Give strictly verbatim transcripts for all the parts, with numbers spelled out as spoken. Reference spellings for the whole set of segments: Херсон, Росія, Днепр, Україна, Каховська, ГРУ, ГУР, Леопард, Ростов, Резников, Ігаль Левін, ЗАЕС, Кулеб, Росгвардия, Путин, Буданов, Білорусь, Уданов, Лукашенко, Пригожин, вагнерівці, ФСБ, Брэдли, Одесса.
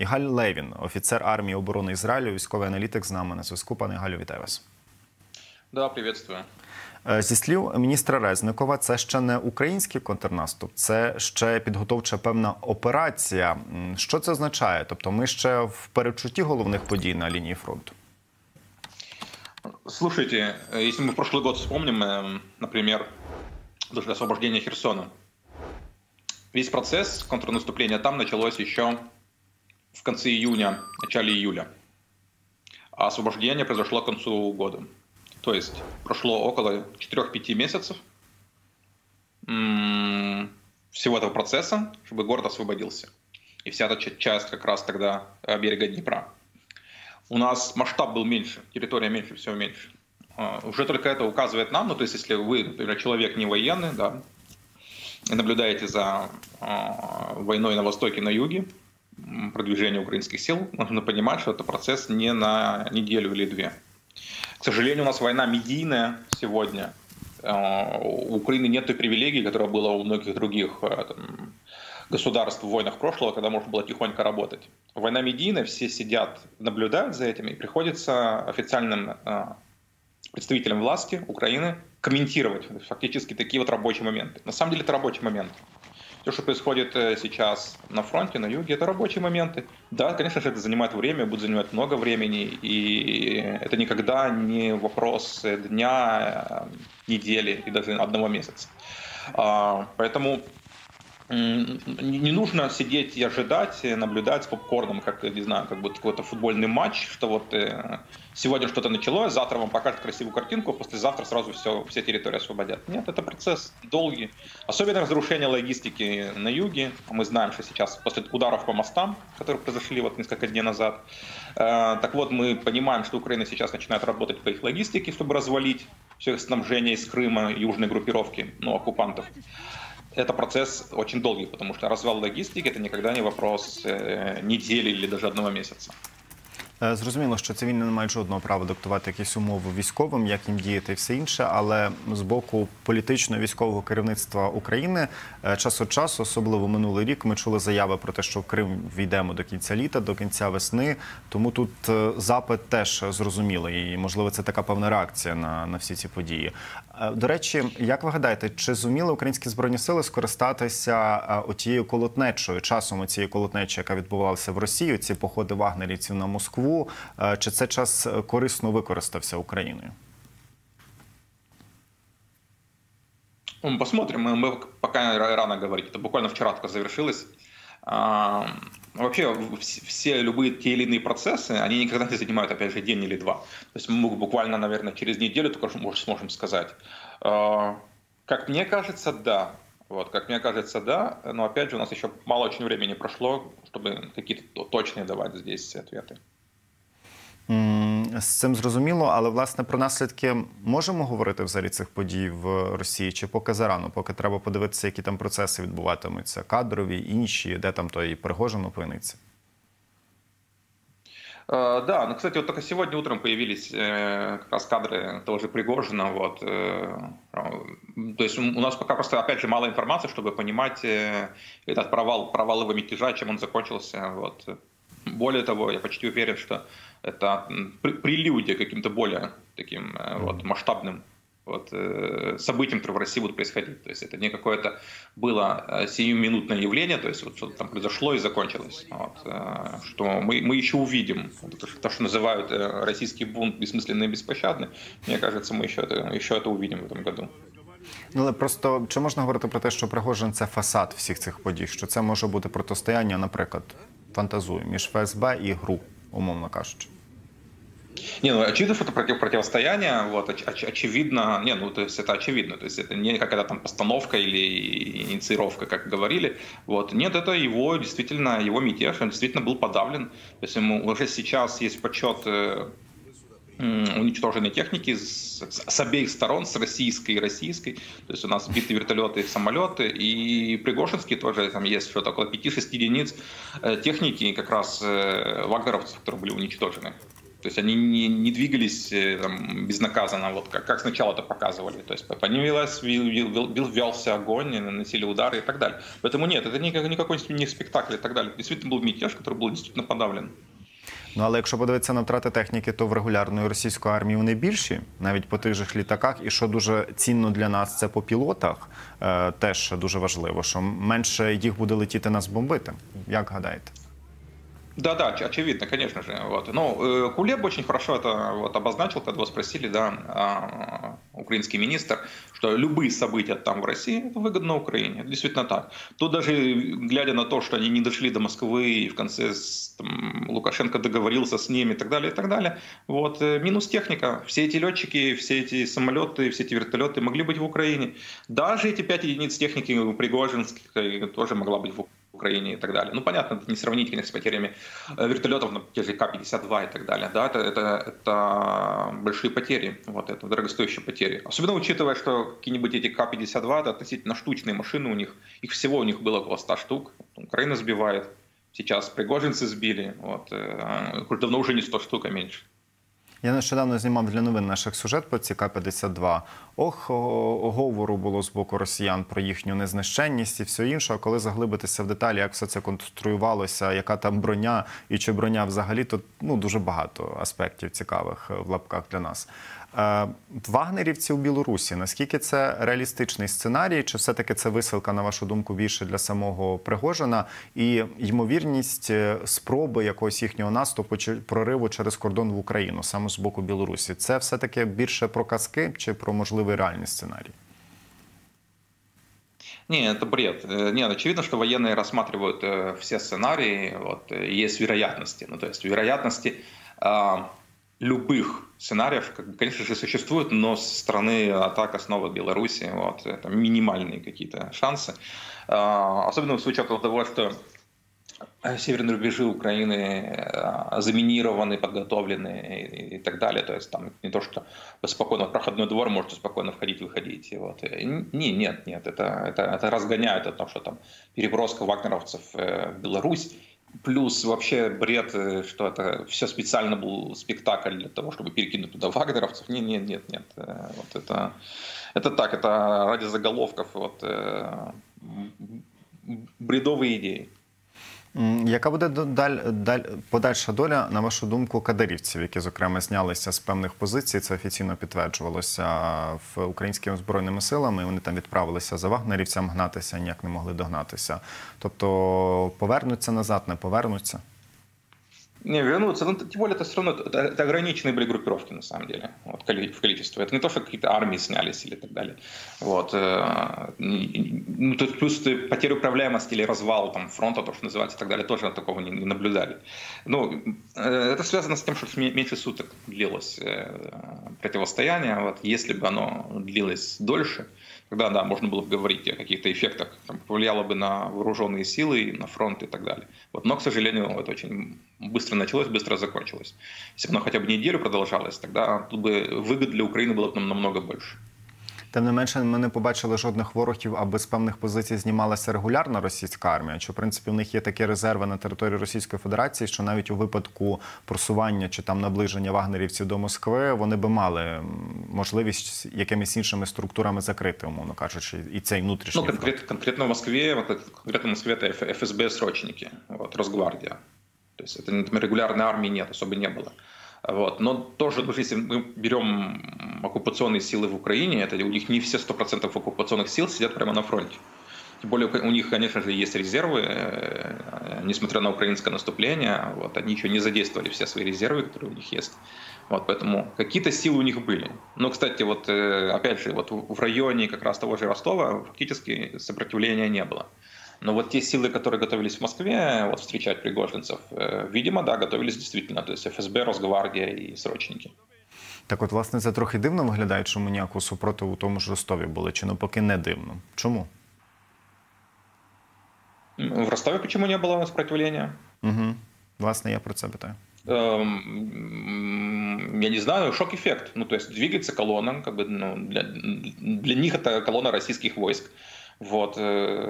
Ігаль Левін, офіцер армії оборони Ізраїлю, військовий аналітик з нами на зв'язку. Пане Ігалю, вітаю вас. Да, приветствую. Зі слів міністра Резникова, це ще не український контрнаступ, це ще підготовча певна операція. Що це означає? Тобто ми ще в передчутті головних подій на лінії фронту? Слушайте, если мы в прошлый год вспомним, например, после освобождения Херсона, весь процесс контрнаступления там началось еще в конце июня, начале июля, а освобождение произошло к концу года. То есть прошло около четырёх-пяти месяцев всего этого процесса, чтобы город освободился. И вся эта часть как раз тогда берега Днепра. У нас масштаб был меньше, территория меньше, все меньше. Уже только это указывает нам, ну то есть если вы, например, человек не военный, да, и наблюдаете за войной на востоке, на юге, продвижение украинских сил, нужно понимать, что это процесс не на неделю или две. К сожалению, у нас война медийная сегодня. У Украины нет той привилегии, которая была у многих других там, государств в войнах прошлого, когда можно было тихонько работать. Война медийная, все сидят, наблюдают за этим, и приходится официальным представителям власти Украины комментировать фактически такие вот рабочие моменты. На самом деле это рабочие моменты. Все, что происходит сейчас на фронте, на юге, это рабочие моменты. Да, конечно же, это занимает время, будет занимать много времени, и это никогда не вопрос дня, недели и даже одного месяца. Поэтому не нужно сидеть и ожидать, наблюдать с попкорном, как, не знаю, как будто какой-то футбольный матч, что вот сегодня что-то началось, завтра вам покажут красивую картинку, послезавтра сразу все, все территории освободят. Нет, это процесс долгий. Особенно разрушение логистики на юге. Мы знаем, что сейчас после ударов по мостам, которые произошли вот несколько дней назад, э, так вот мы понимаем, что Украина сейчас начинает работать по их логистике, чтобы развалить все их снабжение из Крыма, южной группировки, ну, оккупантов. Это процесс очень долгий, потому что развал логистики – это никогда не вопрос недели или даже одного месяца. Зрозуміло, що цивільні не мають жодного права диктувати якісь умови військовим, як їм діяти і все інше, але з боку політично-військового керівництва України час від часу, особливо минулий рік, ми чули заяви про те, що в Крим війдемо до кінця літа, до кінця весни, тому тут запит теж зрозумілий і, можливо, це така певна реакція на, на всі ці події. До речі, як ви гадаєте, чи зуміли українські Збройні Сили скористатися отією колотнечою, часом оцієї колотнечі, яка відбувалася в Росії, ці походи вагнерівців на Москву? Чи цей час корисно використався Україною? Посмотрим. Мы пока рано говорить. Это буквально вчера только завершилось. Вообще, все любые те или иные процессы, они никогда не занимают, опять же, день или два. То есть мы буквально, наверное, через неделю только может, сможем сказать. Как мне кажется, да. Вот, как мне кажется, да, но опять же у нас еще мало очень времени прошло, чтобы какие-то точные давать здесь ответы. З цим зрозуміло, але, власне, про наслідки можемо говорити взагалі цих подій в Росії? Чи поки зарано? Поки треба подивитися, які там процеси відбуватимуться? Кадрові, інші, де там той Пригожин опиниться? Uh, да, ну, кстати, вот только сегодня утром появились э, как раз кадры того же Пригожина, вот, э, то есть у нас пока просто, опять же, мало информации, чтобы понимать э, этот провал, провал его мятежа, чем он закончился, вот. Более того, я почти уверен, что это прелюдия каким-то более таким э, вот, масштабным вот, э, событиям, которые в России будут происходить, то есть это не какое-то было сиюминутное явление, то есть вот что-то там произошло и закончилось, вот, э, что мы, мы еще увидим, то, что называют э, российский бунт бессмысленный и беспощадный, мне кажется, мы еще это, еще это увидим в этом году. Ну, але просто, чи можна говорити про те, що Пригожин – це фасад всіх цих подій, що це може бути протистояння, наприклад, фантазую, між ФСБ і ГРУ, умовно кажучи? Не, ну очевидно, что это против, противостояние, вот, оч, оч, очевидно, не, ну то есть это очевидно, то есть это не какая-то там постановка или инициировка, как говорили, вот, нет, это его действительно, его мятеж, он действительно был подавлен, то есть ему уже сейчас есть подсчет э, уничтоженной техники с, с обеих сторон, с российской и российской, то есть у нас сбиты вертолеты, самолеты, и Пригожинские тоже, там есть что-то около пяти-шести единиц э, техники как раз э, вагнеровцев, которые были уничтожены. То есть они не, не двигались там, безнаказанно, вот как, как сначала это показывали. То есть по ним велась, велся огонь, наносили удары и так далее. Поэтому нет, это никакой не спектакль и так далее. Действительно был мятеж, который был действительно подавлен. Ну, але якщо подивитися на втрати техніки, то в регулярної російської армії вони більші, навіть по тих же літаках. І що дуже цінно для нас, це по пілотах, е, теж дуже важливо, що менше їх буде летіти нас бомбити. Як гадаєте? Да, да, очевидно, конечно же. Вот. Ну, Кулеб очень хорошо это вот обозначил, когда его спросили, да, украинский министр, что любые события там в России это выгодно Украине. Это действительно так. Тут даже глядя на то, что они не дошли до Москвы, и в конце там, Лукашенко договорился с ними и так далее, и так далее. Вот. Минус техника. Все эти летчики, все эти самолеты, все эти вертолеты могли быть в Украине. Даже эти пять единиц техники пригожинской тоже могла быть в Украине. Украине и так далее. Ну, понятно, это не сравнительно с потерями вертолетов, на те же К пятьдесят два и так далее. Да, это, это, это большие потери, вот это дорогостоящие потери. Особенно учитывая, что какие-нибудь эти К пятьдесят два, это относительно штучные машины у них. Их всего у них было около ста штук. Украина сбивает. Сейчас пригожинцы сбили. Вот. Давно уже не сто штук, а меньше. Я нещодавно знімав для новин наших сюжет по ці К п'ятдесят два. Ох, говору було з боку росіян про їхню незнищенність і все інше. А коли заглибитися в деталі, як все це конструювалося, яка там броня і чи броня взагалі, то ну, дуже багато аспектів цікавих в лапках для нас. Вагнерівці у Білорусі, наскільки це реалістичний сценарій, чи все-таки це висилка, на вашу думку, більше для самого Пригожина і ймовірність спроби якогось їхнього наступу чи прориву через кордон в Україну, саме з боку Білорусі? Це все-таки більше про казки чи про можливий реальний сценарій? Нет, это бред. Нет, очевидно, что военные рассматривают все сценарии, вот, есть вероятности. Ну, то есть вероятности любых сценариев, конечно же, существует, но со стороны атака снова Беларуси, вот, это минимальные какие-то шансы. Особенно в случае того, что северные рубежи Украины заминированы, подготовлены и так далее. То есть там не то, что спокойно в проходной двор можете спокойно входить, выходить. Вот. Не, нет, нет, это, это, это разгоняют о том, что там переброска вагнеровцев в Беларусь. Плюс вообще бред, что это все специально был спектакль для того, чтобы перекинуть туда вагнеровцев. Нет, нет, нет, нет. Вот это, это так, это ради заголовков, вот, бредовые идеи. Яка буде подальша доля, на вашу думку, кадирівців, які, зокрема, знялися з певних позицій, це офіційно підтверджувалося в українськими збройними силами, вони там відправилися за вагнерівцям гнатися, ніяк не могли догнатися. Тобто повернуться назад, не повернуться? Не, вернуться, но тем более это все равно это, это ограниченные были группировки на самом деле, вот, в количестве. Это не то, что какие-то армии снялись или так далее. Вот. Ну, тут плюс потеря управляемости или развал там, фронта, то, что называется, и так далее, тоже такого не, не наблюдали. Ну, это связано с тем, что меньше суток длилось противостояние. Вот. Если бы оно длилось дольше, тогда да, можно было бы говорить о каких-то эффектах, там, повлияло бы на вооруженные силы, на фронт и так далее. Вот. Но, к сожалению, это очень быстро началось, быстро закончилось. Если бы оно хотя бы неделю продолжалось, тогда тут бы выгод для Украины было бы намного больше. Тим не менше, ми не побачили жодних ворогів, аби з певних позицій знімалася регулярна російська армія. Чи, в принципі, в них є такі резерви на території Російської Федерації, що навіть у випадку просування чи там наближення вагнерівців до Москви, вони би мали можливість якимись іншими структурами закрити, умовно кажучи, і цей внутрішній фронт? Ну, конкрет, конкретно в Москві, конкретно в Москві це Ф С Б-срочники, вот, Росгвардия. То есть, это, регулярной армии нет, особо не было. Вот. Но тоже, если мы берем оккупационные силы в Украине, это у них не все сто процентов оккупационных сил сидят прямо на фронте. Тем более у них, конечно же, есть резервы, несмотря на украинское наступление, вот, они еще не задействовали все свои резервы, которые у них есть. Вот, поэтому какие-то силы у них были. Но, кстати, вот, опять же, вот в районе как раз того же Ростова фактически сопротивления не было. Но вот те силы, которые готовились в Москве вот, встречать пригожинцев, видимо, да, готовились действительно. То есть Ф С Б, Росгвардия и срочники. Так от, власне, це трохи дивно виглядає, чому ніякого супротиву у тому ж Ростові було, чи навпаки не дивно. Чому? В Ростові чому не було спротивлення? Угу. Власне, я про це питаю. Я не знаю, шок-эффект. Ну, то есть двигается колонна, как бы, ну, для, для них это колонна российских войск. вот,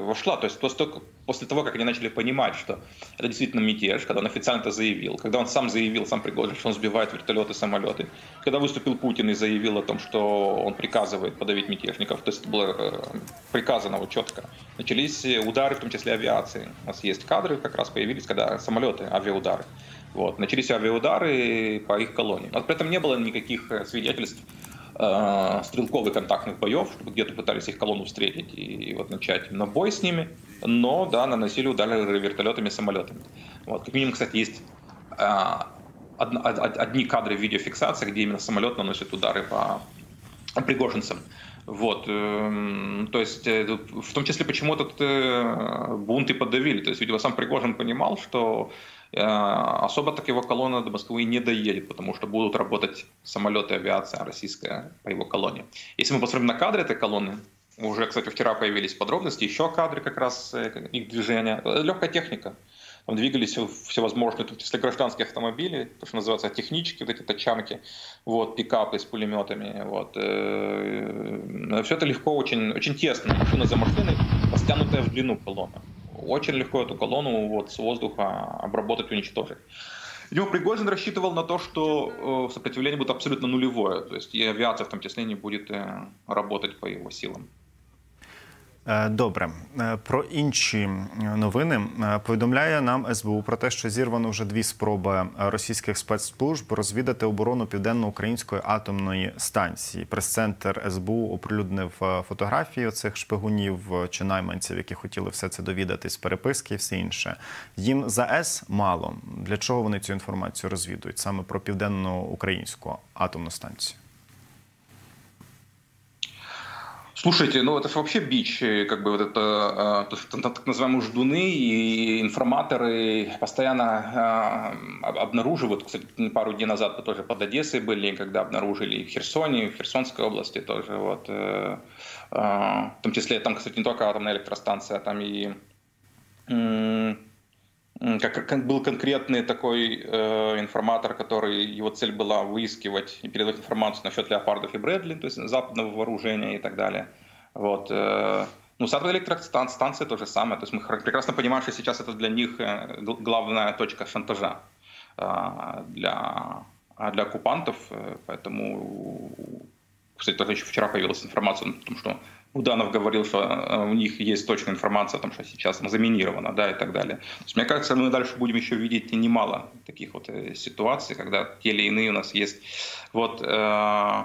вошла. То есть только после того, как они начали понимать, что это действительно мятеж, когда он официально это заявил, когда он сам заявил, сам Пригожин, что он сбивает вертолеты, самолеты, когда выступил Путин и заявил о том, что он приказывает подавить мятежников, то есть это было приказано вот четко, начались удары, в том числе авиации. У нас есть кадры, как раз появились, когда самолеты, авиаудары. Вот. Начались авиаудары по их колонии. Но при этом не было никаких свидетельств э, стрелковых контактных боев, чтобы где-то пытались их колонну встретить и, и вот начать на бой с ними, но да, наносили удары вертолетами и самолетами. Вот. Как минимум, кстати, есть э, од, од, одни кадры видеофиксации, где именно самолет наносит удары по пригожинцам. Вот, то есть, в том числе, почему этот бунт и подавили. То есть, видимо, сам Пригожин понимал, что особо так его колонна до Москвы не доедет, потому что будут работать самолеты, авиация российская по его колонне. Если мы посмотрим на кадры этой колонны, уже, кстати, вчера появились подробности, еще кадры как раз их движения, легкая техника. Там двигались всевозможные, в том числе гражданские автомобили, то, что называется, технички, вот эти тачанки, вот, пикапы с пулеметами. Вот. Все это легко, очень, очень тесно, машина за машиной, растянутая в длину колонна. Очень легко эту колонну вот, с воздуха обработать, уничтожить. Его Пригожин рассчитывал на то, что сопротивление будет абсолютно нулевое, то есть и авиация в том числе не будет работать по его силам. Добре. Про інші новини. Повідомляє нам ес бе у про те, що зірвано вже дві спроби російських спецслужб розвідати оборону Південно-Української атомної станції. Прес-центр ес бе у оприлюднив фотографії оцих шпигунів чи найманців, які хотіли все це довідатись, переписки і все інше. Їм ЗАЕС мало. Для чого вони цю інформацію розвідують? Саме про Південно-Українську атомну станцію. Слушайте, ну это же вообще бич, как бы вот это, так называемые ждуны и информаторы постоянно обнаруживают, кстати, пару дней назад тоже под Одессой были, когда обнаружили в Херсоне, в Херсонской области тоже, вот, в том числе, там, кстати, не только атомная электростанция, там и... Как был конкретный такой э, информатор, который, его цель была выискивать и передавать информацию насчет леопардов и Брэдли, то есть западного вооружения и так далее. Вот. Ну, с атомной электростанцией то же самое. То есть мы прекрасно понимаем, что сейчас это для них главная точка шантажа для, для оккупантов. Поэтому, кстати, тоже еще вчера появилась информация о том, что Уданов говорил, что у них есть точная информация о том, что сейчас заминировано, да, и так далее. То есть, мне кажется, мы дальше будем еще видеть немало таких вот ситуаций, когда те или иные у нас есть. Вот, э,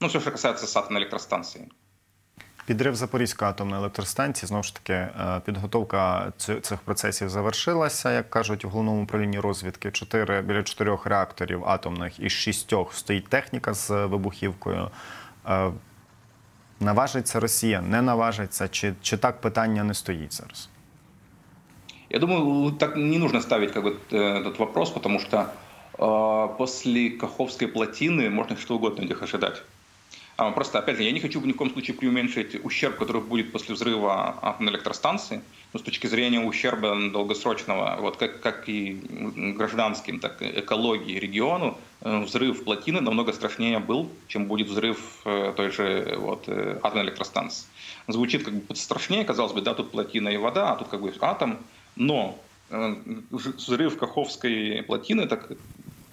ну, все, что касается атомной электростанции. Підрив Запорізької атомної електростанції, знову ж таки, підготовка цих процесів завершилася, як кажуть, в головному управлінні розвідки. Чотири, біля чотирьох реакторів атомних і шістьох стоїть техніка з вибухівкою. Наважиться Росія, не наважиться? Чи, чи так питання не стоїть зараз? Я думаю, так не нужно ставить как бы, этот вопрос, потому что э, после Каховской плотины можно что угодно их ожидать. А, просто, опять же, я не хочу ни в коем случае преуменьшить ущерб, который будет после взрыва атомной электростанции, но с точки зрения ущерба долгосрочного, вот, как, как и гражданским, так и экологии региону, взрыв плотины намного страшнее был, чем будет взрыв той же вот, атомной электростанции. Звучит как бы страшнее, казалось бы, да, тут плотина и вода, а тут как бы атом, но взрыв Каховской плотины, так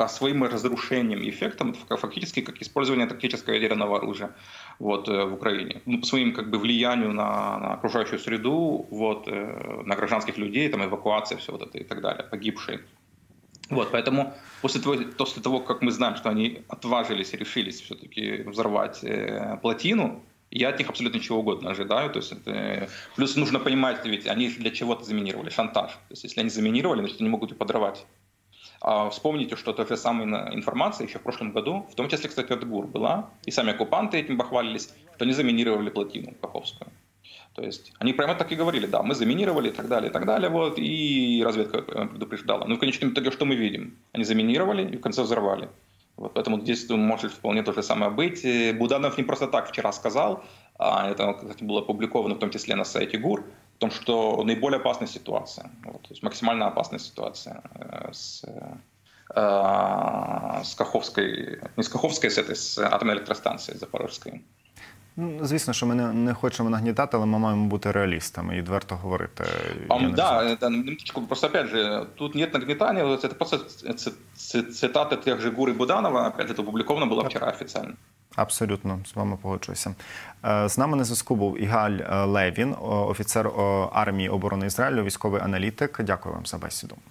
своим разрушением и эффектом, фактически как использование тактического ядерного оружия вот, в Украине. Ну, по своим как бы, влиянию на, на окружающую среду, вот, на гражданских людей, там, эвакуация все вот это и так далее, погибшие. Вот, поэтому после того, после того, как мы знаем, что они отважились и решились все-таки взорвать э, плотину, я от них абсолютно чего угодно ожидаю. То есть это... Плюс нужно понимать, ведь они для чего-то заминировали, шантаж. То есть если они заминировали, значит они могут и подорвать. Вспомните, что та же самая информация еще в прошлом году, в том числе, кстати, от ГУР была, и сами оккупанты этим бахвалились, что они заминировали плотину Каховскую. То есть они прямо так и говорили, да, мы заминировали и так далее, и так далее, вот, и разведка предупреждала. Ну, в конечном итоге, что мы видим? Они заминировали и в конце взорвали. Вот, поэтому здесь может вполне то же самое быть. Буданов не просто так вчера сказал, а это, кстати, было опубликовано в том числе на сайте ГУР, о том, что наиболее опасная ситуация, вот, то есть максимально опасная ситуация с, э, с Каховской, не с Каховской, с этой, с атомной электростанцией Запорожской. Ну, звісно, що ми не, не хочемо нагнітати, але ми маємо бути реалістами і відверто говорити. Um, да, да, просто, опять же, тут нет нагнетания, це просто цитата тих же ГУР і Буданова, опять же, це опубліковано було вчора офіційно. Абсолютно, з вами погоджуюся. З нами на зв'язку був Ігаль Левін, офіцер армії оборони Ізраїлю, військовий аналітик. Дякую вам за бесіду.